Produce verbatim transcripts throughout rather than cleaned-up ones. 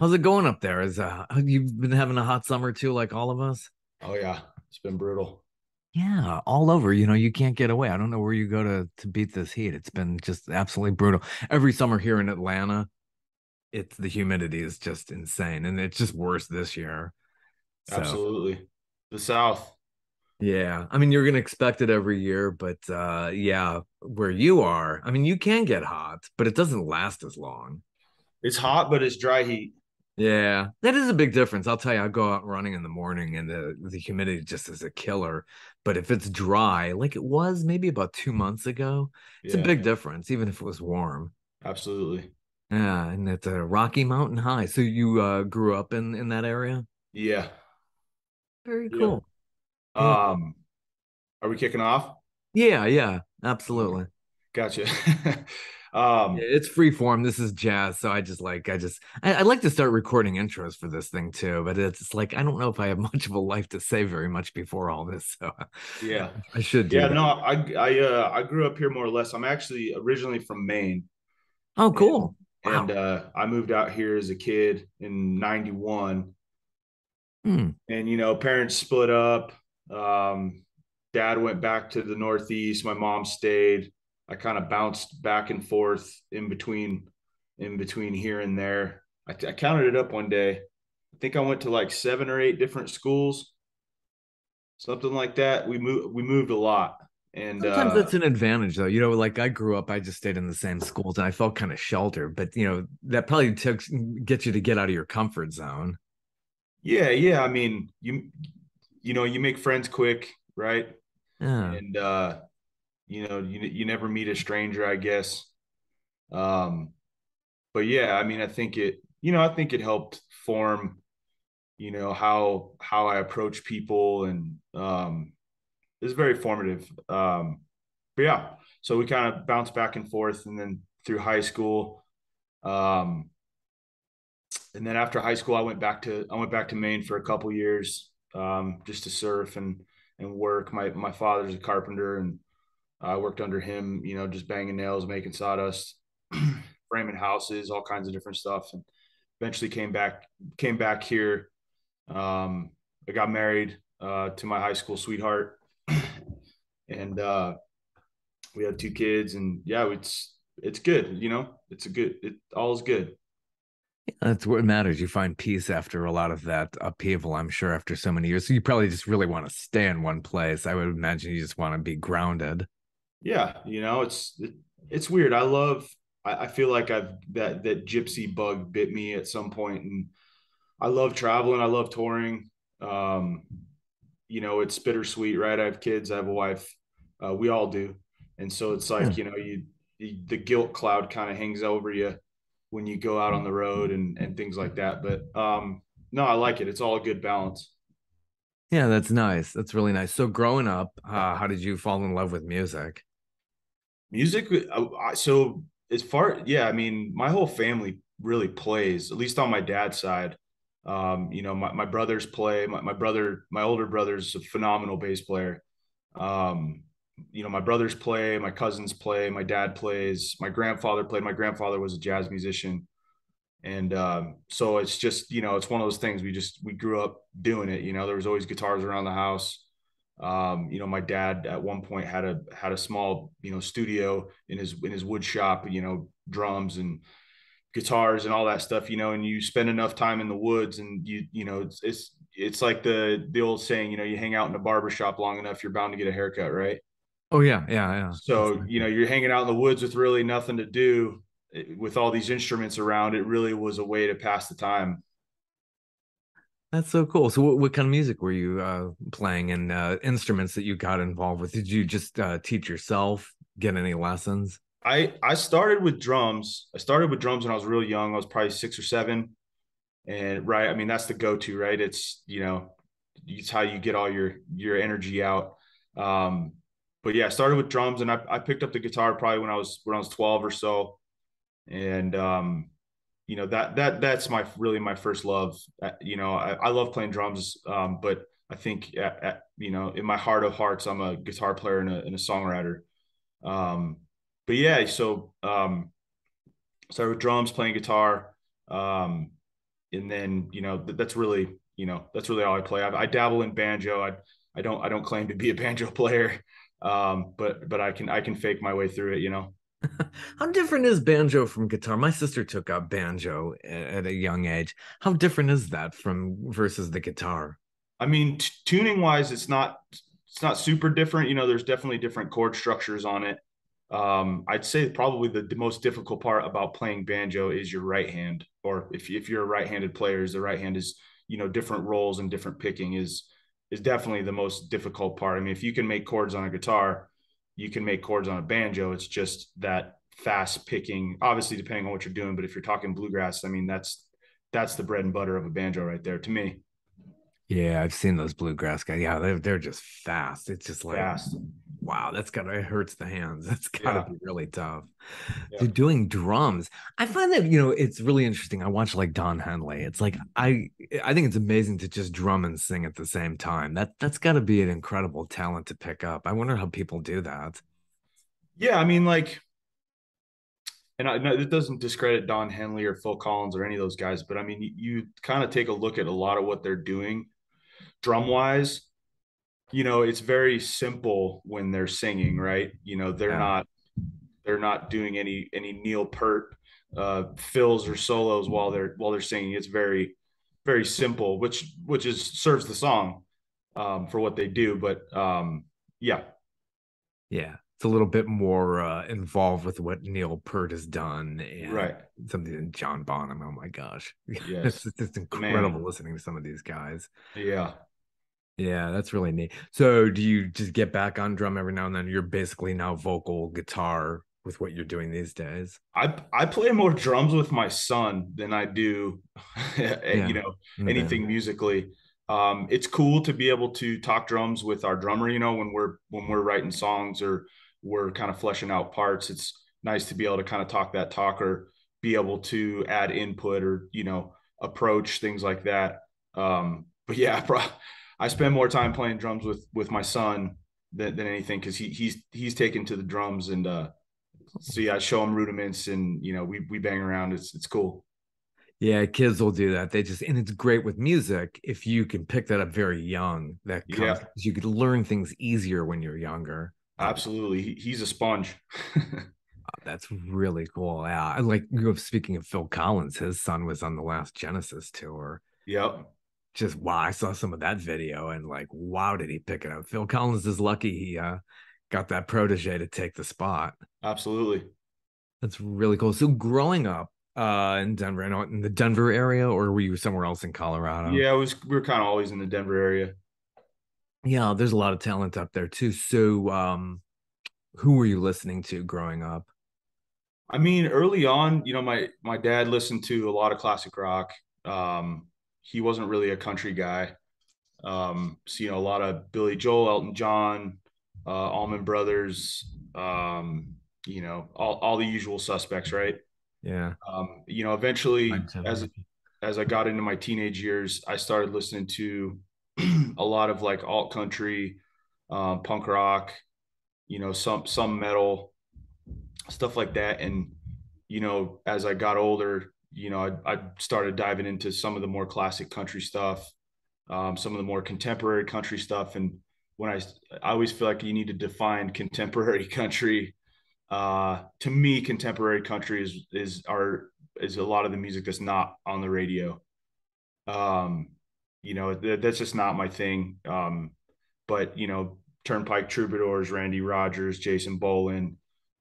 How's it going up there? Is uh, you've been having a hot summer too, like all of us? Oh yeah, it's been brutal. Yeah, all over. You know, you can't get away. I don't know where you go to to beat this heat. It's been just absolutely brutal. Every summer here in Atlanta, it's the humidity is just insane, and it's just worse this year. So. Absolutely, the South. Yeah, I mean, you're gonna expect it every year, but uh, yeah, where you are, I mean, you can get hot, but it doesn't last as long. It's hot, but it's dry heat. Yeah, that is a big difference. I'll tell you, I go out running in the morning and the, the humidity just is a killer. But if it's dry, like it was maybe about two months ago, it's yeah. a big difference, even if it was warm. Absolutely. Yeah, and it's a Rocky Mountain High. So you uh, grew up in, in that area? Yeah. Very cool. Yeah. Um, are we kicking off? Yeah, yeah, absolutely. Gotcha. Um, yeah, it's free form. This is jazz, so I just like I just I, I like to start recording intros for this thing too. But it's like I don't know if I have much of a life to say very much before all this. So yeah, I should. Do yeah, that. no, I I uh, I grew up here more or less. I'm actually originally from Maine. Oh, cool! And, wow. and uh, I moved out here as a kid in ninety-one. Mm. And you know, parents split up. Um, Dad went back to the Northeast. My mom stayed. I kind of bounced back and forth in between, in between here and there. I, I counted it up one day. I think I went to like seven or eight different schools, something like that. We moved, we moved a lot. And sometimes uh, that's an advantage though. You know, like I grew up, I just stayed in the same schools and I felt kind of sheltered, but you know, that probably took, get you to get out of your comfort zone. Yeah. Yeah. I mean, you, you know, you make friends quick, right? Yeah. And, uh, you know, you you never meet a stranger, I guess. Um, but yeah, I mean, I think it, you know, I think it helped form, you know, how, how I approach people, and um, it was very formative. Um, but yeah, so we kind of bounced back and forth, and then through high school. Um, and then after high school, I went back to, I went back to Maine for a couple years, um, just to surf and, and work. My, my father's a carpenter, and I worked under him, you know, just banging nails, making sawdust, framing houses, all kinds of different stuff. And eventually came back, came back here. Um, I got married uh, to my high school sweetheart, and uh, we had two kids. And yeah, it's it's good, you know. It's a good. It all is good. Yeah, that's what matters. You find peace after a lot of that upheaval, I'm sure, after so many years. So you probably just really want to stay in one place. I would imagine you just want to be grounded. Yeah, you know, it's it, it's weird. I love. I, I feel like I've that that gypsy bug bit me at some point, and I love traveling. I love touring. Um, you know, it's bittersweet, right? I have kids. I have a wife. Uh, we all do, and so it's like yeah. you know, you, you the guilt cloud kind of hangs over you when you go out on the road and and things like that. But um, no, I like it. It's all a good balance. Yeah, that's nice. That's really nice. So, growing up, uh, how did you fall in love with music? Music, so as far, yeah, I mean, my whole family really plays, at least on my dad's side. Um, you know, my, my brothers play, my, my brother, my older brother's a phenomenal bass player. Um, you know, my brothers play, my cousins play, my dad plays, my grandfather played, my grandfather was a jazz musician. And um, so it's just, you know, it's one of those things we just, we grew up doing it. You know, there was always guitars around the house. Um, you know, my dad at one point had a had a small, you know, studio in his in his wood shop, you know, drums and guitars and all that stuff, you know, and you spend enough time in the woods and you, you know, it's it's, it's like the the old saying, you know, you hang out in a barbershop long enough, you're bound to get a haircut, right? Oh, yeah, yeah, yeah. So, you know, you're hanging out in the woods with really nothing to do with all these instruments around. It really was a way to pass the time. That's so cool. So what, what kind of music were you uh, playing, and uh, instruments that you got involved with? Did you just uh, teach yourself, get any lessons? I, I started with drums. I started with drums when I was real young. I was probably six or seven. And right. I mean, that's the go-to, right? It's, you know, it's how you get all your, your energy out. Um, but yeah, I started with drums, and I, I picked up the guitar probably when I was, when I was twelve or so. And, um, you know, that, that, that's my, really my first love. Uh, you know, I, I love playing drums. Um, but I think, at, at, you know, in my heart of hearts, I'm a guitar player and a, and a songwriter. Um, but yeah, so, um, started with drums, playing guitar. Um, And then, you know, th- that's really, you know, that's really all I play. I, I dabble in banjo. I, I don't, I don't claim to be a banjo player. Um, but, but I can, I can fake my way through it, you know. How different is banjo from guitar? My sister took up banjo at a young age. How different is that from versus the guitar? I mean, t- tuning wise, it's not, it's not super different. You know, there's definitely different chord structures on it. Um, I'd say probably the, the most difficult part about playing banjo is your right hand, or if if you're a right-handed player, is the right hand is, you know, different rolls and different picking is, is definitely the most difficult part. I mean, if you can make chords on a guitar, you can make chords on a banjo. It's just that fast picking, obviously depending on what you're doing, but if you're talking bluegrass, I mean, that's, that's the bread and butter of a banjo right there to me. Yeah. I've seen those bluegrass guys. Yeah. They're, they're just fast. It's just like, fast. Wow, that's gotta, it hurts the hands. That's gotta yeah. be really tough. Yeah. They're doing drums. I find that, you know, it's really interesting. I watch like Don Henley. It's like, I, I think it's amazing to just drum and sing at the same time. That that's gotta be an incredible talent to pick up. I wonder how people do that. Yeah. I mean, like, and I no, it doesn't discredit Don Henley or Phil Collins or any of those guys, but I mean, you, you kind of take a look at a lot of what they're doing drum wise. You know, it's very simple when they're singing, right? You know, they're yeah. not, they're not doing any, any Neil Peart uh, fills or solos while they're, while they're singing. It's very, very simple, which, which is serves the song um, for what they do. But um, yeah. Yeah. It's a little bit more uh, involved with what Neil Peart has done. And right. Something in John Bonham. Oh my gosh. Yes. It's just, it's incredible Man. listening to some of these guys. Yeah. Yeah, that's really neat. So do you just get back on drum every now and then? You're basically now vocal guitar with what you're doing these days. I I play more drums with my son than I do, yeah. you know, anything yeah. musically. Um, it's cool to be able to talk drums with our drummer, you know, when we're when we're writing songs or we're kind of fleshing out parts. It's nice to be able to kind of talk that talk or be able to add input or, you know, approach things like that. Um, but yeah, probably. I spend more time playing drums with, with my son than, than anything because he he's he's taken to the drums and uh, so yeah, I show him rudiments and you know we we bang around. It's it's cool. Yeah, kids will do that. They just and it's great with music if you can pick that up very young. That comes, yeah. you could learn things easier when you're younger. Absolutely, he, he's a sponge. That's really cool. Yeah, I like speaking of Phil Collins, his son was on the last Genesis tour. Yep. Just wow, I saw some of that video and like, wow, did he pick it up? Phil Collins is lucky he uh, got that protege to take the spot. Absolutely. That's really cool. So growing up uh, in Denver, in the Denver area, or were you somewhere else in Colorado? Yeah, it was, we were kind of always in the Denver area. Yeah, there's a lot of talent up there too. So um, who were you listening to growing up? I mean, early on, you know, my, my dad listened to a lot of classic rock. Um He wasn't really a country guy. Um, so, you know, a lot of Billy Joel, Elton John, uh, Allman Brothers, um, you know, all, all the usual suspects, right? Yeah. Um, you know, eventually, as as I got into my teenage years, I started listening to a lot of like alt country, um, punk rock, you know, some some metal, stuff like that. And, you know, as I got older, you know, I, I started diving into some of the more classic country stuff, um, some of the more contemporary country stuff. And when I, I always feel like you need to define contemporary country. Uh, to me, contemporary country is, is our, is a lot of the music that's not on the radio. Um, you know, th- that's just not my thing. Um, but, you know, Turnpike Troubadours, Randy Rogers, Jason Bolin,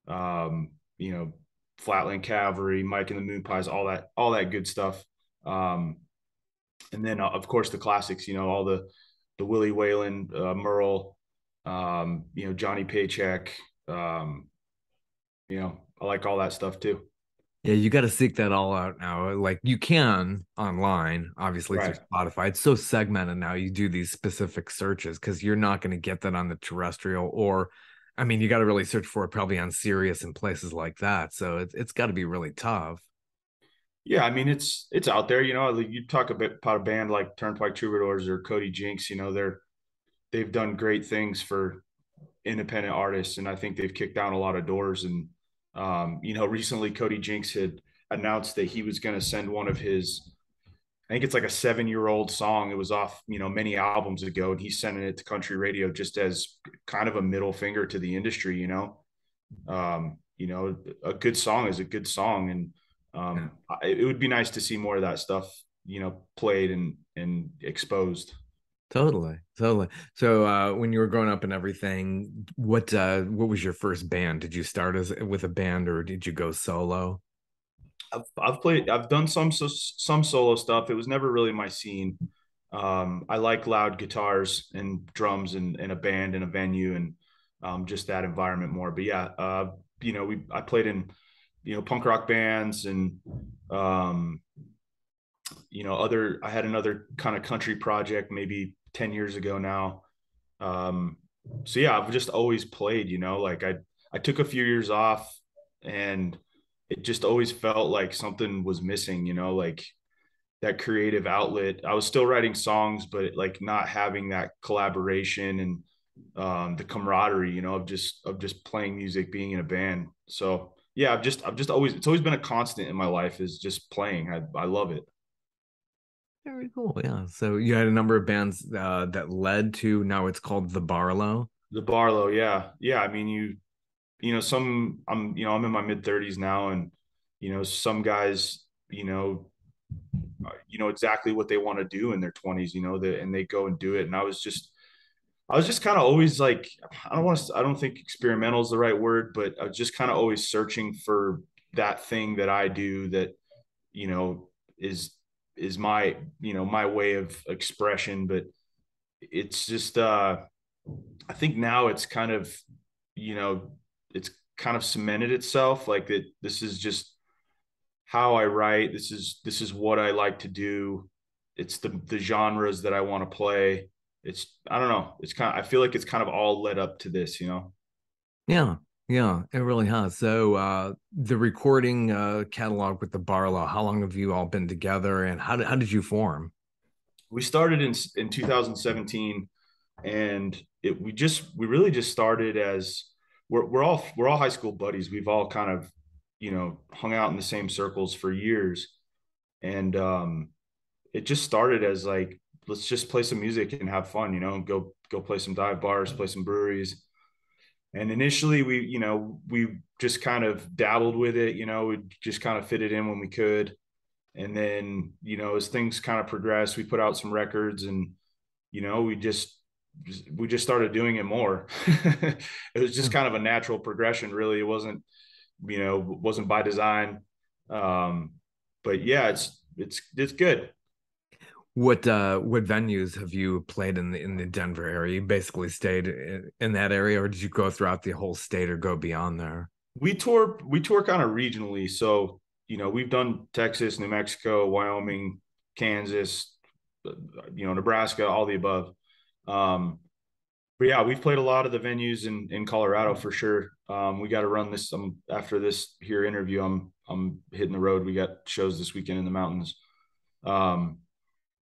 um, you know, Flatland Cavalry, Mike and the Moon Pies, all that, all that good stuff. Um, and then, uh, of course, the classics. You know, all the the Willie Whalen, uh, Merle, um, you know, Johnny Paycheck. Um, you know, I like all that stuff too. Yeah, you got to seek that all out now. Like you can online, obviously right. through Spotify. It's so segmented now. You do these specific searches because you're not going to get that on the terrestrial or. I mean, you got to really search for it probably on Sirius and places like that. So it's it's got to be really tough. Yeah, I mean, it's it's out there. You know, you talk a bit about a band like Turnpike Troubadours or Cody Jinx. You know, they're they've done great things for independent artists, and I think they've kicked down a lot of doors. And um, you know, recently Cody Jinx had announced that he was going to send one of his I think it's like a seven-year-old song. It was off, you know, many albums ago, and he's sending it to country radio just as kind of a middle finger to the industry, you know. Um, you know, a good song is a good song, and um, yeah. it, it would be nice to see more of that stuff, you know, played and and exposed. Totally, totally. So, uh, when you were growing up and everything, what uh, what was your first band? Did you start as with a band, or did you go solo? I've I've played. I've done some some solo stuff. It was never really my scene. Um, I like loud guitars and drums and, and a band and a venue and um, just that environment more. But yeah, uh, you know, we I played in you know punk rock bands and. Um, you know, other, I had another kind of country project maybe ten years ago now. Um, so yeah, I've just always played, you know, like I, I took a few years off and it just always felt like something was missing, you know, like that creative outlet. I was still writing songs, but like not having that collaboration and um, the camaraderie, you know, of just, of just playing music, being in a band. So yeah, I've just, I've just always, it's always been a constant in my life is just playing. I, I love it. Very cool. Yeah. So you had a number of bands uh, that led to, now it's called the Barlow. The Barlow. Yeah. Yeah. I mean, you, you know, some, I'm, you know, I'm in my mid thirties now, and, you know, some guys, you know, you know exactly what they want to do in their twenties, you know, that, and they go and do it. And I was just, I was just kind of always like, I don't want to, I don't think experimental is the right word, but I was just kind of always searching for that thing that I do that, you know, is, is my, you know, my way of expression. But it's just, uh, I think now it's kind of, you know, it's kind of cemented itself. Like it, this is just how I write. This is, this is what I like to do. It's the, the genres that I want to play. It's, I don't know. It's kind of, I feel like it's kind of all led up to this, you know? Yeah. Yeah, it really has. So uh, the recording uh, catalog with the Barlow, how long have you all been together, and how did, how did you form? We started in in two thousand seventeen, and it, we just we really just started as we're we're all we're all high school buddies. We've all kind of, you know, hung out in the same circles for years, and um, it just started as like, let's just play some music and have fun, you know, go go play some dive bars, play some breweries. And initially we, you know, we just kind of dabbled with it, you know, we just kind of fit it in when we could. And then, you know, as things kind of progressed, we put out some records and, you know, we just, we just started doing it more. It was just kind of a natural progression, really. It wasn't, you know, wasn't by design. Um, but yeah, it's, it's, it's good. What uh, what venues have you played in the in the Denver area? You basically stayed in that area, or did you go throughout the whole state, or go beyond there? We tour we tour kind of regionally, so you know we've done Texas, New Mexico, Wyoming, Kansas, you know Nebraska, all the above. Um, but yeah, we've played a lot of the venues in in Colorado for sure. Um, we got to run this um, after this here interview. I'm I'm hitting the road. We got shows this weekend in the mountains. Um,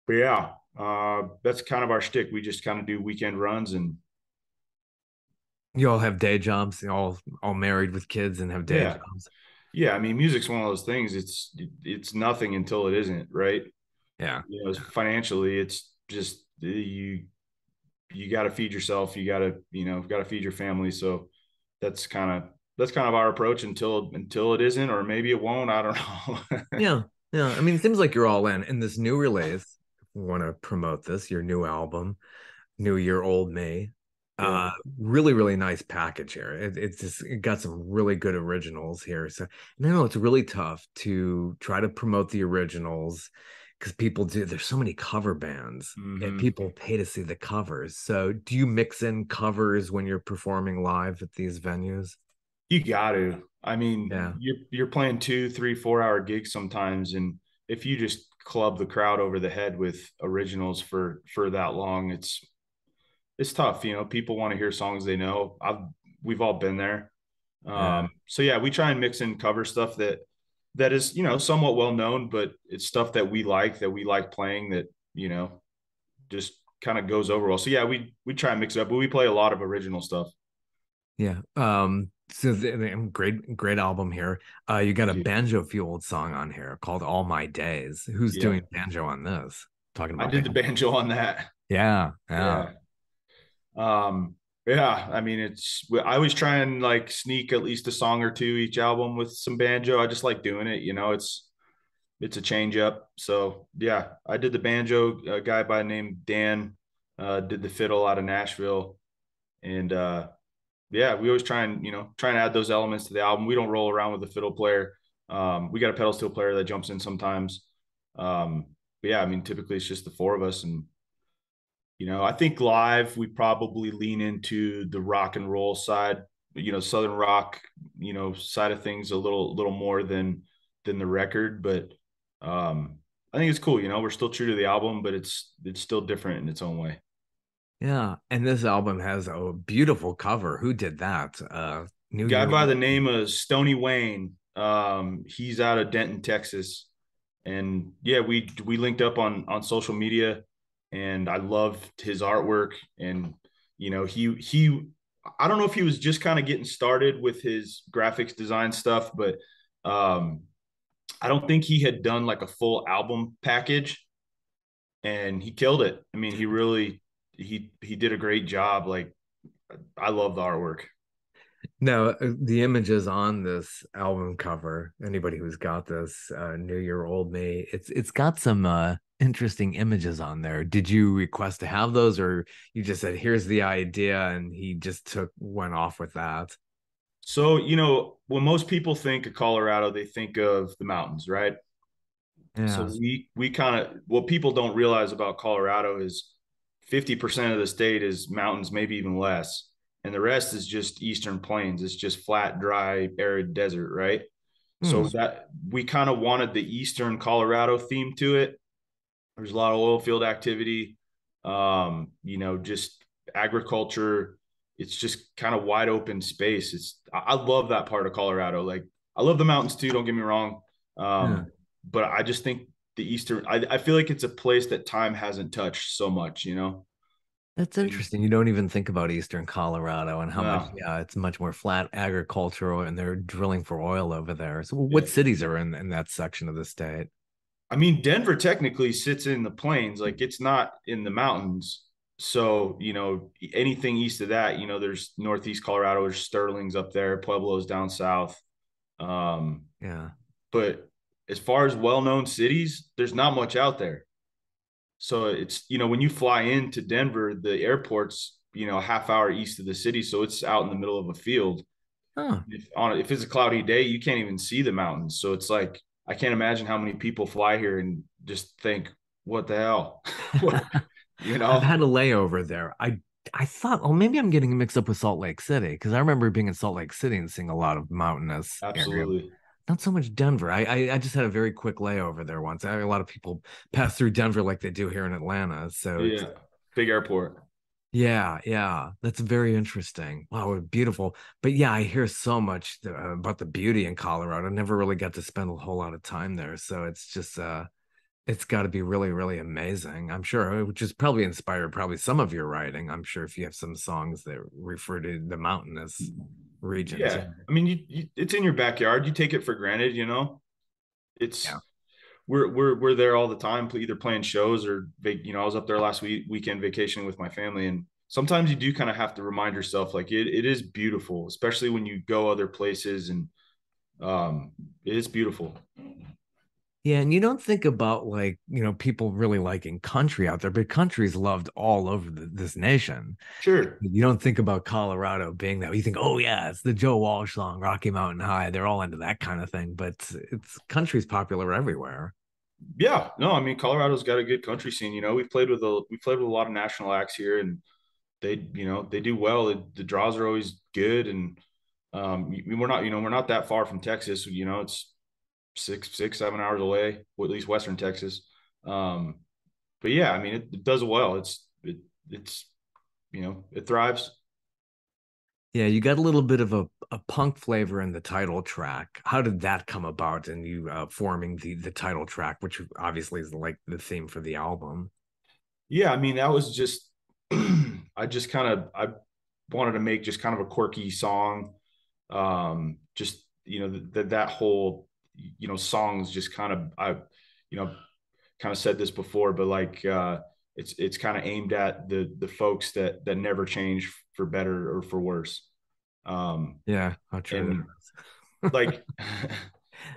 But yeah, uh, that's kind of our shtick. We just kind of do weekend runs. And you all have day jobs, you all all married with kids and have day yeah. jobs. Yeah, I mean, music's one of those things. It's it's nothing until it isn't, right? Yeah. You know, financially, it's just you you got to feed yourself. You got to you know got to feed your family. So that's kind of that's kind of our approach until until it isn't, or maybe it won't. I don't know. yeah, yeah. I mean, it seems like you're all in in this new release. Want to promote this, your new album, New Year, Old Me. Uh, really, really nice package here. It, it's just it got some really good originals here. So, and I know it's really tough to try to promote the originals because people do. There's so many cover bands, mm-hmm. and people pay to see the covers. So, do you mix in covers when you're performing live at these venues? You got to. I mean, yeah. you're you're playing two, three, four hour gigs sometimes, and if you just club the crowd over the head with originals for for that long, it's it's tough. You know people want to hear songs they know. I've we've all been there. um yeah. So yeah, we try and mix in cover stuff that that is you know somewhat well known, but it's stuff that we like that we like playing that you know just kind of goes over well. So yeah, we we try and mix it up, but we play a lot of original stuff. Yeah. Um So great, great album here. Uh, you got a banjo fueled song on here called "All My Days." Who's yeah. doing banjo on this? Talking about I did banjo. the banjo on that. Yeah, yeah, yeah. Um, yeah. I mean, it's I always try and like sneak at least a song or two each album with some banjo. I just like doing it. You know, it's it's a change up. So yeah, I did the banjo. A guy by the name Dan uh, did the fiddle out of Nashville, and. uh Yeah, we always try and, you know, try and add those elements to the album. We don't roll around with the fiddle player. Um, we got a pedal steel player that jumps in sometimes. Um, but yeah, I mean, typically it's just the four of us. And, you know, I think live we probably lean into the rock and roll side, you know, Southern rock, you know, side of things a little little more than than the record. But um, I think it's cool. You know, we're still true to the album, but it's it's still different in its own way. Yeah, and this album has a beautiful cover. Who did that? Uh, New guy Year. By the name of Stoney Wayne. Um, he's out of Denton, Texas, and yeah, we we linked up on on social media, and I loved his artwork. And you know, he he, I don't know if he was just kind of getting started with his graphics design stuff, but um, I don't think he had done like a full album package, and he killed it. I mean, he really. He he did a great job. Like, I love the artwork. No, the images on this album cover. Anybody who's got this uh, New Year, Old Me, it's it's got some uh, interesting images on there. Did you request to have those, or you just said, "Here's the idea," and he just took went off with that? So you know, when most people think of Colorado, they think of the mountains, right? Yeah. So we we kind of what people don't realize about Colorado is. fifty percent of the state is mountains, maybe even less. And the rest is just Eastern plains. It's just flat, dry, arid desert, right? Mm. So that we kind of wanted the Eastern Colorado theme to it. There's a lot of oil field activity, um, you know, just agriculture. It's just kind of wide open space. It's I love that part of Colorado. Like I love the mountains too, don't get me wrong. Um, yeah. But I just think the Eastern, I, I feel like it's a place that time hasn't touched so much, you know? That's interesting. You don't even think about Eastern Colorado and how no. much, yeah, it's much more flat agricultural and they're drilling for oil over there. So what yeah. cities are in, in that section of the state? I mean, Denver technically sits in the plains, like it's not in the mountains. So, you know, anything east of that, you know, there's Northeast Colorado, there's Sterling's up there, Pueblo's down south. Um, yeah. But as far as well-known cities, there's not much out there. So it's, you know, when you fly into Denver, the airport's, you know, a half hour east of the city. So it's out in the middle of a field. Huh. If, on, if it's a cloudy day, you can't even see the mountains. So it's like, I can't imagine how many people fly here and just think, what the hell? You know, I've had a layover there. I I thought, oh, maybe I'm getting mixed up with Salt Lake City because I remember being in Salt Lake City and seeing a lot of mountainous absolutely. Area. Not so much Denver. I, I I just had a very quick layover there once. I, a lot of people pass through Denver like they do here in Atlanta. So yeah, big airport. Yeah, yeah, that's very interesting. Wow, beautiful. But yeah, I hear so much th- about the beauty in Colorado. I never really got to spend a whole lot of time there, so it's just uh, it's got to be really, really amazing. I'm sure, which is probably inspired probably some of your writing. I'm sure if you have some songs that refer to the mountainous. Mm-hmm. Regions. Yeah, I mean, you, you, it's in your backyard. You take it for granted, you know. It's yeah. we're we're we're there all the time, either playing shows or you know. I was up there last week weekend vacationing with my family, and sometimes you do kind of have to remind yourself, like it it is beautiful, especially when you go other places, and um, it is beautiful. Yeah, and you don't think about like, you know, people really liking country out there, but country's loved all over the, this nation. Sure. You don't think about Colorado being that. You think, oh, yeah, it's the Joe Walsh song, Rocky Mountain High. They're all into that kind of thing, but it's country's popular everywhere. Yeah. No, I mean, Colorado's got a good country scene. You know, we played with a we played with a lot of national acts here, and they, you know, they do well. It, the draws are always good, and um, we're not, you know, we're not that far from Texas. You know, it's six six seven hours away, or at least Western Texas, um but yeah, I mean it, it does well. It's it, it's you know, it thrives. Yeah, you got a little bit of a, a punk flavor in the title track. How did that come about, and you uh forming the the title track, which obviously is like the theme for the album? Yeah, I mean that was just I just kind of I wanted to make just kind of a quirky song um, just, you know, that that whole, you know, songs just kind of, I, you know, kind of said this before, but like, uh, it's, it's kind of aimed at the, the folks that, that never change for better or for worse. Um, yeah. How true. Like,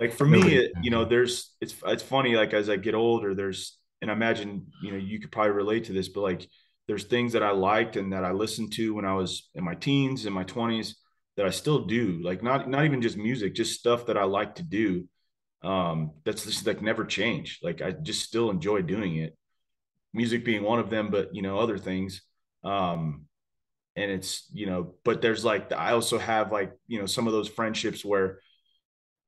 like for me, it, you know, there's, it's, it's funny, like as I get older, there's, and I imagine, you know, you could probably relate to this, but like, there's things that I liked and that I listened to when I was in my teens, in my twenties, that I still do, like not, not even just music, just stuff that I like to do. Um, that's just like never changed. Like, I just still enjoy doing it. Music being one of them, but you know, other things. Um, and it's, you know, but there's like, I also have like, you know, some of those friendships where,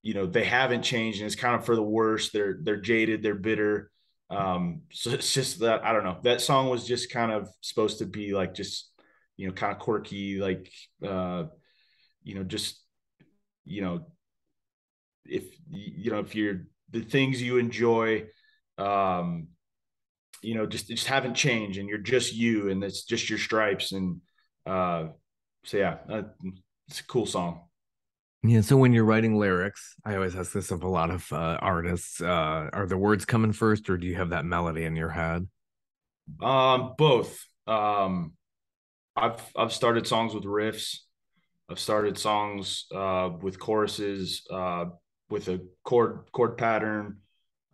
you know, they haven't changed and it's kind of for the worse. They're, they're jaded, they're bitter. Um, so it's just that, I don't know, that song was just kind of supposed to be like, just, you know, kind of quirky, like, uh, you know, just, you know, if, you know, if you're the things you enjoy, um, you know, just, just haven't changed and you're just you, and it's just your stripes. And, uh, so yeah, uh, it's a cool song. Yeah. So when you're writing lyrics, I always ask this of a lot of uh, artists, uh, are the words coming first, or do you have that melody in your head? Um, both. Um, I've, I've started songs with riffs. I've started songs, uh, with choruses, uh, with a chord, chord pattern.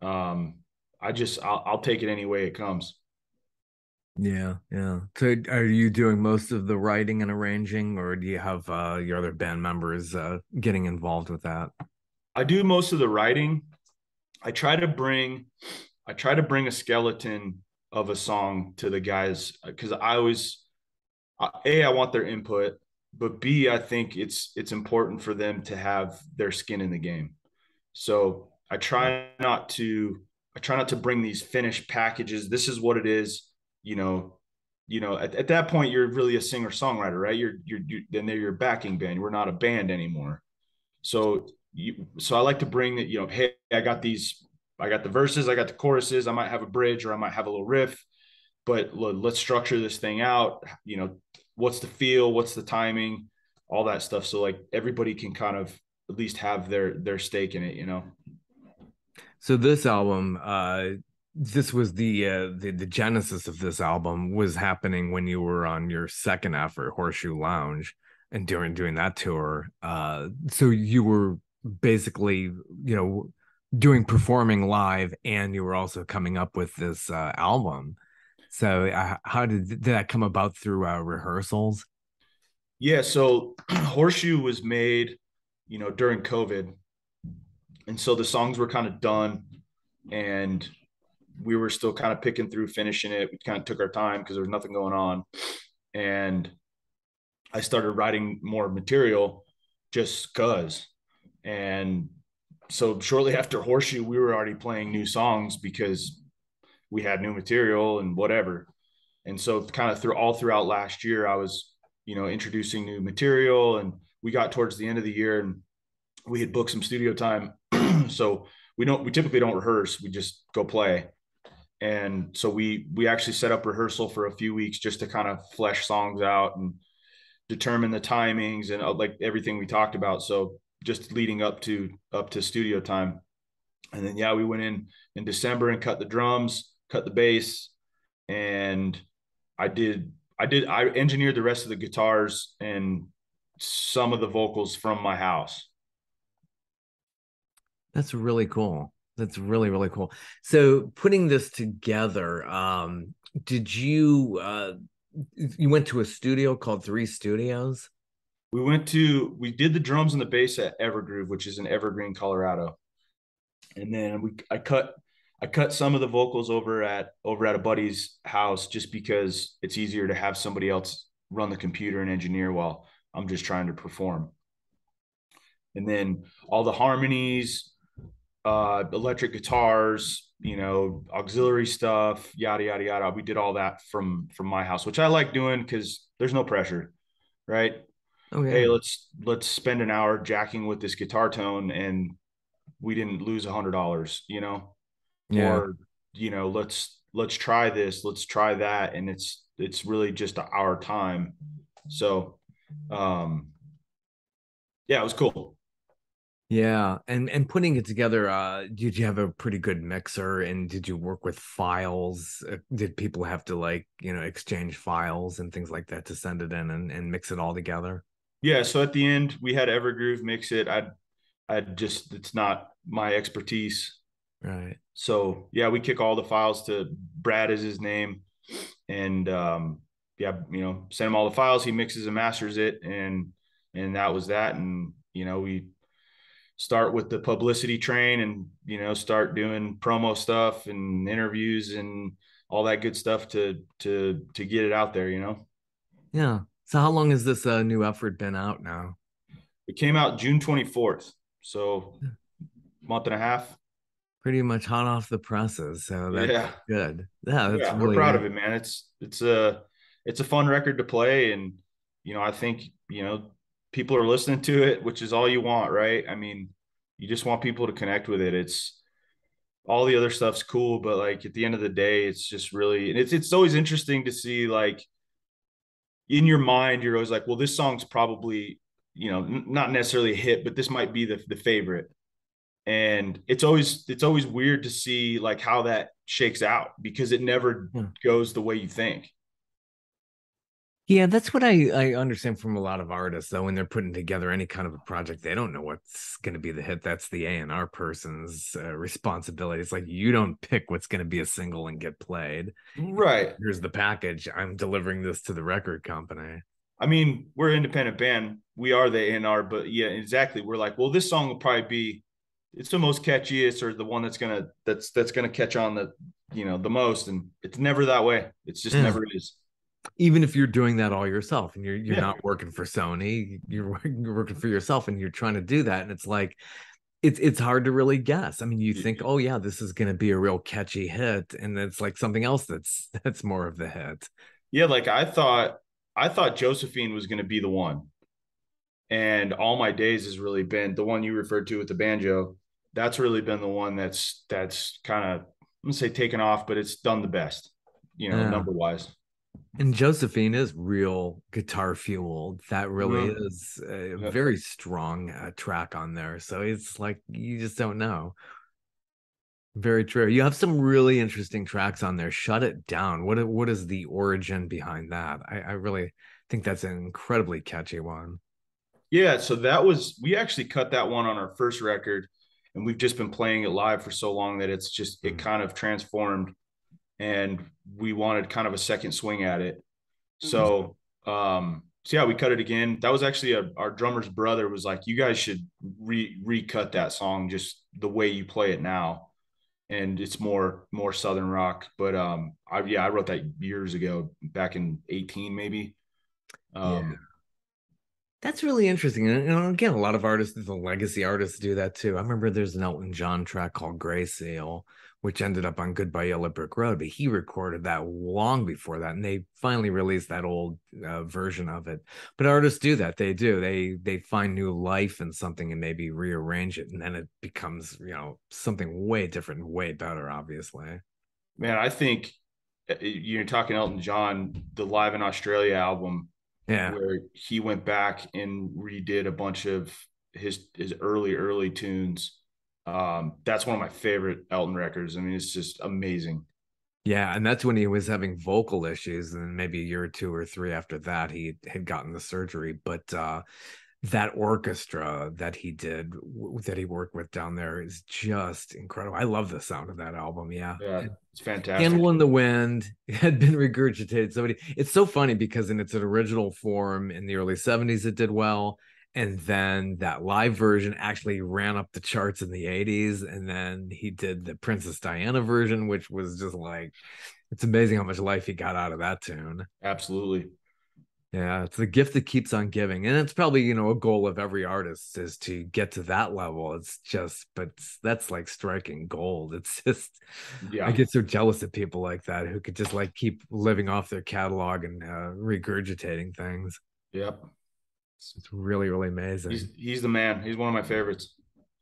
Um, I just, I'll, I'll take it any way it comes. Yeah, yeah. So are you doing most of the writing and arranging, or do you have uh, your other band members uh, getting involved with that? I do most of the writing. I try to bring, I try to bring a skeleton of a song to the guys, because I always, A, I want their input, but B, I think it's it's important for them to have their skin in the game. So I try not to, I try not to bring these finished packages. This is what it is. You know, you know, at, at that point, you're really a singer songwriter, right? You're, you're, you then they're your backing band. We're not a band anymore. So, you, so I like to bring that, you know, hey, I got these, I got the verses, I got the choruses, I might have a bridge or I might have a little riff, but let's structure this thing out. You know, what's the feel, what's the timing, all that stuff. So like everybody can kind of at least have their, their stake in it, you know? So this album, uh, this was the, uh, the the genesis of this album was happening when you were on your second effort, Horseshoe Lounge, and during doing that tour. Uh, so you were basically, you know, doing performing live, and you were also coming up with this uh, album. So uh, how did, did that come about? Through uh, rehearsals? Yeah. So Horseshoe was made, you know, during COVID, and so the songs were kind of done, and we were still kind of picking through, finishing it. We kind of took our time because there was nothing going on. And I started writing more material just because. And so shortly after Horseshoe, we were already playing new songs because we had new material and whatever. And so kind of through all throughout last year, I was, you know, introducing new material, and we got towards the end of the year and we had booked some studio time. So we don't, we typically don't rehearse. We just go play. And so we we actually set up rehearsal for a few weeks just to kind of flesh songs out and determine the timings and like everything we talked about. So just leading up to up to studio time. And then, yeah, we went in in December and cut the drums, cut the bass. And I did I did I engineered the rest of the guitars and some of the vocals from my house. That's really cool. That's really, really cool. So putting this together, um, did you, uh, you went to a studio called Three Studios? We went to, we did the drums and the bass at Evergroove, which is in Evergreen, Colorado. And then we, I cut, I cut some of the vocals over at, over at a buddy's house, just because it's easier to have somebody else run the computer and engineer while I'm just trying to perform. And then all the harmonies, uh, electric guitars, you know, auxiliary stuff, yada, yada, yada. We did all that from, from my house, which I like doing because there's no pressure, right? Oh, yeah. Hey, let's, let's spend an hour jacking with this guitar tone and we didn't lose a hundred dollars, you know, yeah. Or, you know, let's, let's try this, let's try that. And it's, it's really just our time. So, um, yeah, it was cool. Yeah. And, and putting it together, uh, did you have a pretty good mixer, and did you work with files? Did people have to, like, you know, exchange files and things like that to send it in and, and mix it all together? Yeah. So at the end we had Evergroove mix it. I, I just, it's not my expertise. Right. So yeah, we kick all the files to Brad is his name. And, um, yeah, you know, send him all the files. He mixes and masters it. And, and that was that. And, you know, we start with the publicity train and, you know, start doing promo stuff and interviews and all that good stuff to, to, to get it out there, you know? Yeah. So how long has this uh, new effort been out now? It came out June twenty-fourth. So month and a half. Pretty much hot off the presses. So that's yeah. good. Yeah. That's yeah really we're proud good. of it, man. It's, it's a, it's a fun record to play. And, you know, I think, you know, people are listening to it, which is all you want, right? I mean, you just want people to connect with it. It's all the other stuff's cool, but like at the end of the day, it's just really, and it's, it's always interesting to see, like, in your mind, you're always like, well, this song's probably, you know, n- not necessarily a hit, but this might be the the favorite. And it's always, it's always weird to see like how that shakes out, because it never yeah. goes the way you think. Yeah, that's what I, I understand from a lot of artists, though, when they're putting together any kind of a project, they don't know what's going to be the hit. That's the A and R person's uh, responsibility. It's like, you don't pick what's going to be a single and get played. Right. Here's the package. I'm delivering this to the record company. I mean, we're an independent band. We are the A and R, but yeah, exactly. We're like, well, this song will probably be, it's the most catchiest, or the one that's going to, that's, that's going to catch on the, you know, the most. And it's never that way. It's just yeah. never is. Even if you're doing that all yourself and you're you're yeah. not working for Sony, you're working, you're working for yourself, and you're trying to do that. And it's like, it's, it's hard to really guess. I mean, you think, oh yeah, this is going to be a real catchy hit. And it's like something else that's, that's more of the hit. Yeah. Like I thought, I thought Josephine was going to be the one, and All My Days has really been the one you referred to with the banjo. That's really been the one that's, that's kind of, I'm gonna say taken off, but it's done the best, you know, yeah. number wise. And Josephine is real guitar fueled. That really yeah. is a very strong uh, track on there. So it's like, you just don't know. Very true. You have some really interesting tracks on there. Shut It Down. What, what is the origin behind that? I, I really think that's an incredibly catchy one. Yeah. So that was, we actually cut that one on our first record, and we've just been playing it live for so long that it's just, it kind of transformed. And we wanted kind of a second swing at it. So, um, so yeah, we cut it again. That was actually a, our drummer's brother was like, you guys should re recut that song, just the way you play it now. And it's more, more Southern rock. But, um, I, yeah, I wrote that years ago, back in eighteen, maybe. Um, yeah. That's really interesting. And, and again, a lot of artists, the legacy artists do that too. I remember there's an Elton John track called Gray Seal, which ended up on Goodbye Yellow Brick Road, but he recorded that long before that, and they finally released that old uh, version of it. But artists do that; they do they they find new life in something and maybe rearrange it, and then it becomes, you know, something way different and way better. Obviously, man, I think you're talking Elton John, the Live in Australia album, yeah, where he went back and redid a bunch of his his early early tunes. Um, that's one of my favorite Elton records. I mean, it's just amazing. Yeah. And that's when he was having vocal issues. And maybe a year or two or three after that, he had gotten the surgery. But uh, that orchestra that he did, that he worked with down there, is just incredible. I love the sound of that album. Yeah. Yeah. It's fantastic. Candle in the Wind had been regurgitated. Somebody, it's so funny because in its original form in the early seventies, it did well. And then that live version actually ran up the charts in the eighties. And then he did the Princess Diana version, which was just like, it's amazing how much life he got out of that tune. Absolutely. Yeah. It's the gift that keeps on giving. And it's probably, you know, a goal of every artist is to get to that level. It's just, but that's like striking gold. It's just, yeah. I get so jealous of people like that who could just like keep living off their catalog and uh, regurgitating things. Yep. It's really, really amazing. He's, he's the man. He's one of my favorites.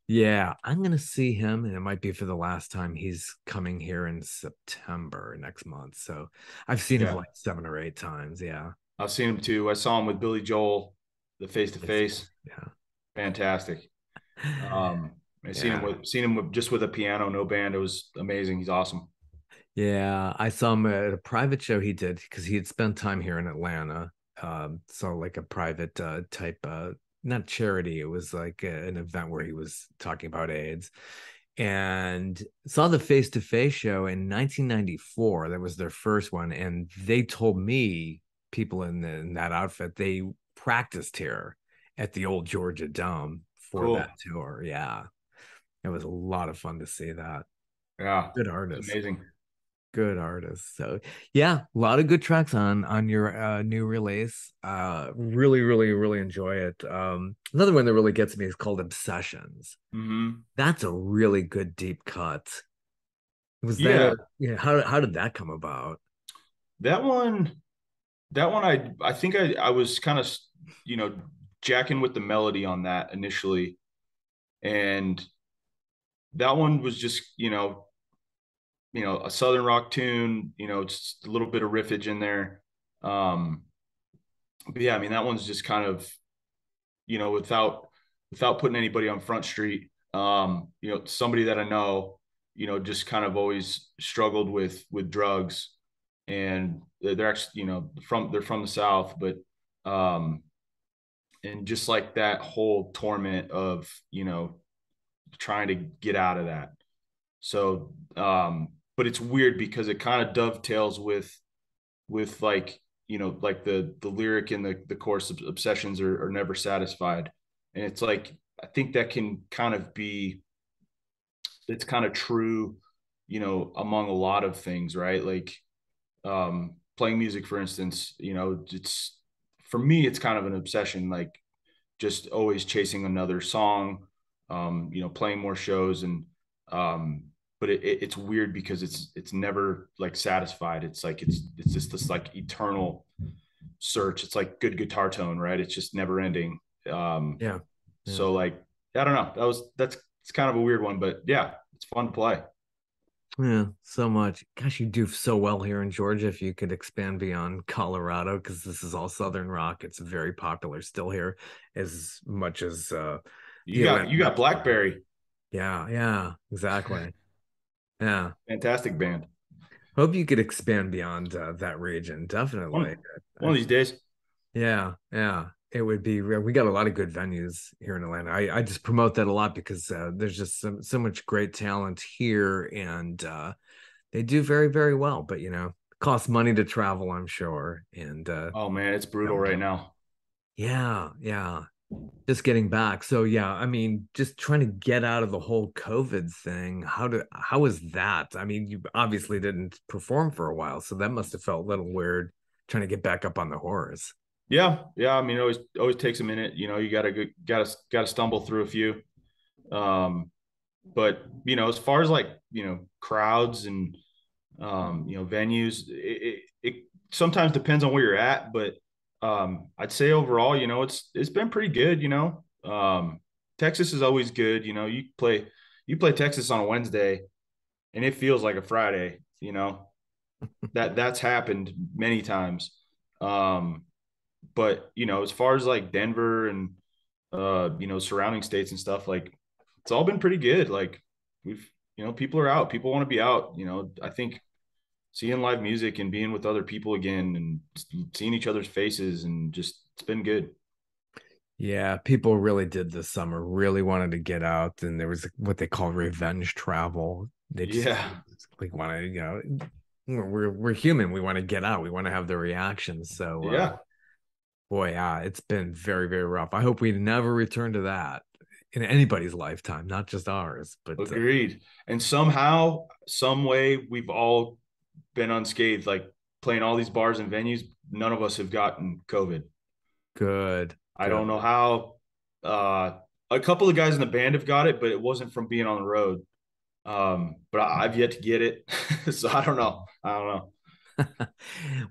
Yeah, I'm going to see him, and it might be for the last time. He's coming here in September next month. So I've seen yeah. him like seven or eight times. Yeah. I've seen him too. I saw him with Billy Joel, the face-to-face. Yeah. fantastic. Um, I yeah. seen him with seen him with just with a piano, no band. It was amazing. He's awesome. Yeah, I saw him at a private show he did because he had spent time here in Atlanta. Um, so like a private uh, type, uh, not charity. It was like a, an event where he was talking about AIDS. And saw the face-to-face show in nineteen ninety-four. That was their first one. And they told me, people in, the, in that outfit, they practiced here at the old Georgia Dome for cool. that tour. Yeah. It was a lot of fun to see that. Yeah. Good artist. Amazing. Good artist. So yeah, a lot of good tracks on on your uh, new release. Uh, really, really, really enjoy it. Um, another one that really gets me is called Obsessions. Mm-hmm. That's a really good deep cut. Was yeah. that? Yeah. How how did that come about? That one, that one, I I think I I was kind of you know jacking with the melody on that initially, and that one was just you know. you know, a Southern rock tune, you know, just a little bit of riffage in there. Um, but yeah, I mean, that one's just kind of, you know, without, without putting anybody on Front Street, um, you know, somebody that I know, you know, just kind of always struggled with, with drugs, and they're actually, you know, from, they're from the South, but, um, and just like that whole torment of, you know, trying to get out of that. So, um, but it's weird because it kind of dovetails with, with like, you know, like the, the lyric in the, the chorus of Obsessions are, are never satisfied. And it's like, I think that can kind of be, it's kind of true, you know, among a lot of things, right? Like, um, playing music, for instance, you know, it's, for me, it's kind of an obsession, like just always chasing another song, um, you know, playing more shows and, um, but it, it, it's weird because it's, it's never like satisfied. It's like, it's, it's just this like eternal search. It's like good guitar tone, right? It's just never ending. Um, yeah. yeah. So like, I don't know. That was, that's, it's kind of a weird one, but yeah, it's fun to play. Yeah. So much. Gosh, you do so well here in Georgia. If you could expand beyond Colorado, because this is all Southern rock. It's very popular still here as much as, uh, you got, Atlanta. You got Blackberry. Yeah, yeah, exactly. Yeah. Fantastic band. Hope you could expand beyond uh, that region, definitely. One, one of these days. Yeah, yeah. It would be real. We got a lot of good venues here in Atlanta. I, I just promote that a lot because uh, there's just so, so much great talent here, and uh, they do very, very well. But, you know, it costs money to travel, I'm sure. And uh, oh, man, it's brutal right now. Yeah, yeah. Just getting back. So yeah, I mean, just trying to get out of the whole COVID thing. How do how was that? I mean, you obviously didn't perform for a while, so that must have felt a little weird trying to get back up on the horse. Yeah, yeah. I mean, it always always takes a minute. You know, you gotta gotta gotta stumble through a few. Um, but you know, as far as like you know, crowds and um, you know, venues, it, it, it sometimes depends on where you're at, but. Um, I'd say overall, you know, it's, it's been pretty good, you know, um, Texas is always good. You know, you play, you play Texas on a Wednesday and it feels like a Friday, you know, that that's happened many times. Um, but you know, as far as like Denver and, uh, you know, surrounding states and stuff, like it's all been pretty good. Like we've, you know, people are out, people want to be out, you know, I think seeing live music and being with other people again and seeing each other's faces and just, it's been good. Yeah. People really did this summer, really wanted to get out. And there was what they call revenge travel. They just, yeah. just like want to, you know, we're, we're human. We want to get out. We want to have the reactions. So yeah, uh, boy, yeah, it's been very, very rough. I hope we never return to that in anybody's lifetime, not just ours, but agreed. Uh, and somehow, some way we've all, been unscathed, like playing all these bars and venues. None of us have gotten COVID. Good. I don't know how. Uh, a couple of guys in the band have got it, but it wasn't from being on the road. Um, but I, I've yet to get it. So I don't know. I don't know.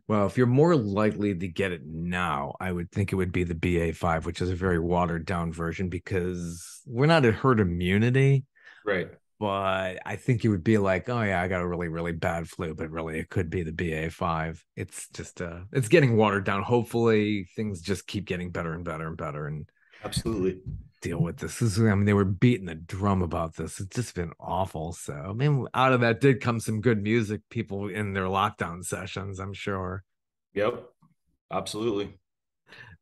Well, if you're more likely to get it now, I would think it would be the B A five, which is a very watered down version because we're not at herd immunity. Right. But I think it would be like, oh, yeah, I got a really, really bad flu. But really, it could be the B A five. It's just uh, it's getting watered down. Hopefully, things just keep getting better and better and better. And absolutely deal with this. This is, I mean, they were beating the drum about this. It's just been awful. So, I mean, out of that did come some good music, people in their lockdown sessions, I'm sure. Yep, absolutely.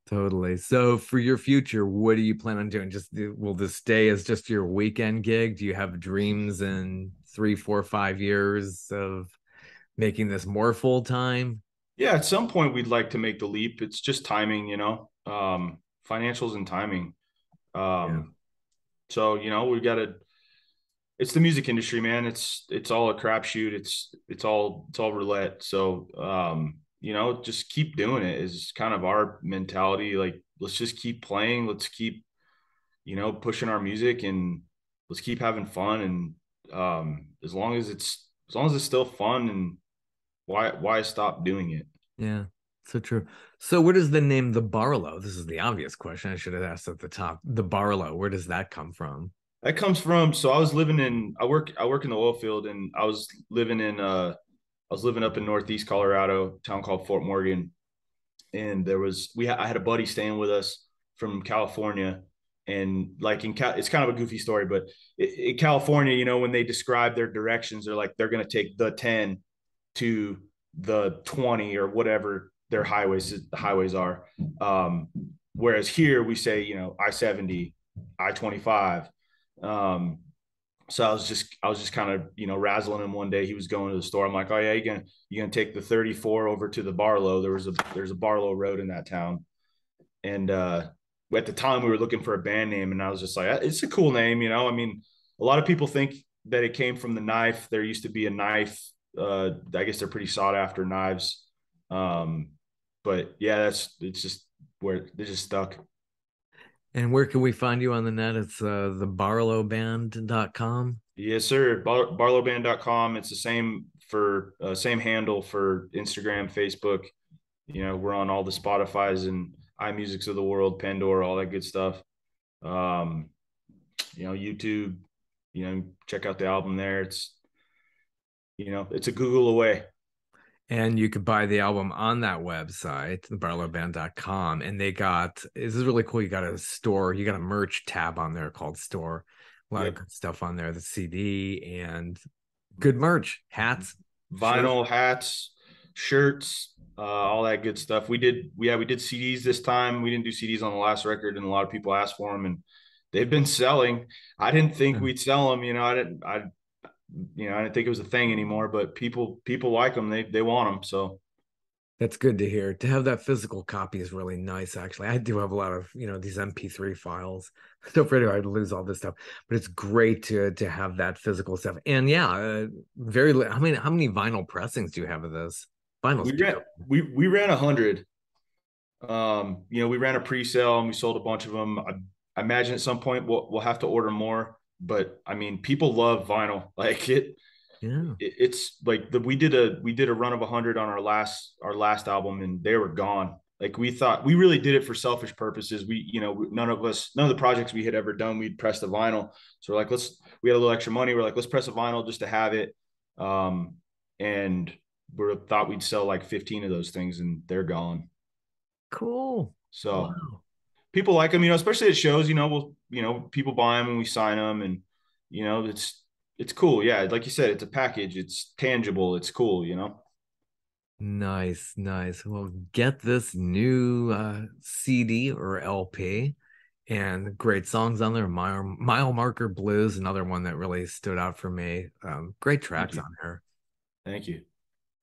Totally. So for your future, what do you plan on doing? Just will this stay as just your weekend gig? Do you have dreams in three, four, five years of making this more full time? Yeah, at some point we'd like to make the leap. It's just timing, you know, um, financials and timing. Um, yeah. So, you know, we've got to, it's the music industry, man. It's, it's all a crapshoot. It's, it's all, it's all roulette. So, um, you know, just keep doing it is kind of our mentality. Like, let's just keep playing. Let's keep, you know, pushing our music and let's keep having fun. And, um, as long as it's, as long as it's still fun, and why, why stop doing it? Yeah. So true. So where does the name The Barlow? This is the obvious question I should have asked at the top. The Barlow, where does that come from? That comes from, so I was living in, I work, I work in the oil field, and I was living in, uh, I was living up in Northeast Colorado, a town called Fort Morgan. And there was, we ha- I had a buddy staying with us from California, and like in, Cal- it's kind of a goofy story, but in California, you know, when they describe their directions, they're like, they're going to take the ten to the twenty or whatever their highways, the highways are. Um, whereas here we say, you know, I seventy, I twenty-five. Um, so I was just, I was just kind of, you know, razzling him one day. He was going to the store. I'm like, oh yeah, you're going to, you're going to take the thirty-four over to the Barlow. There was a, there's a Barlow Road in that town. And, uh, at the time we were looking for a band name, and I was just like, it's a cool name. You know, I mean, a lot of people think that it came from the knife. There used to be a knife. Uh, I guess they're pretty sought after, knives. Um, But yeah, that's, it's just where they just stuck. And where can we find you on the net? It's uh, the barlow band dot com. Yes, sir. Bar- barlow band dot com. It's the same for uh, same handle for Instagram, Facebook. You know, we're on all the Spotify's and iMusics of the world, Pandora, all that good stuff. Um, you know, YouTube, you know, check out the album there. It's, you know, it's a Google away. And you could buy the album on that website, the barlow band dot com. And they got, this is really cool. You got a store, you got a merch tab on there called store. A lot yep. of good stuff on there, the C D and good merch, hats, vinyl shirts. hats, shirts, uh, all that good stuff. We did, yeah, we did C Ds this time. We didn't do C Ds on the last record, and a lot of people asked for them, and they've been selling. I didn't think we'd sell them. You know, I didn't, I, you know, I didn't think it was a thing anymore, but people, people like them. They, they want them. So that's good to hear. To have that physical copy is really nice. Actually, I do have a lot of, you know, these M P three files. I'm so afraid I'd lose all this stuff, but it's great to, to have that physical stuff. And yeah, uh, very, I mean, how many vinyl pressings do you have of this? Vinyl. We ran, we, we ran a hundred. Um, you know, we ran a pre-sale and we sold a bunch of them. I, I imagine at some point we'll, we'll have to order more. But I mean, people love vinyl. Like it, yeah. it it's like the, we did a, we did a run of a hundred on our last, our last album, and they were gone. Like we thought we really did it for selfish purposes. We, you know, none of us, none of the projects we had ever done, we'd press the vinyl. So we're like, let's, we had a little extra money. We're like, let's press a vinyl just to have it. Um, and we thought we'd sell like fifteen of those things, and they're gone. Cool. So wow. People like them, you know, especially at shows, you know, we'll, you know, people buy them and we sign them, and, you know, it's, it's cool. Yeah. Like you said, it's a package, it's tangible, it's cool, you know? Nice. Nice. Well, get this new uh, C D or L P, and great songs on there. Mile, Mile Marker Blues, another one that really stood out for me. Um, great tracks on there. Thank you.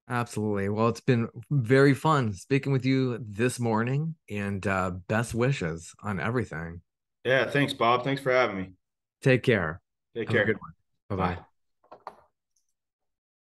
Absolutely. Well, it's been very fun speaking with you this morning, and uh, best wishes on everything. Yeah. Thanks, Bob. Thanks for having me. Take care. Take care. Have a good one. Bye-bye. Bye.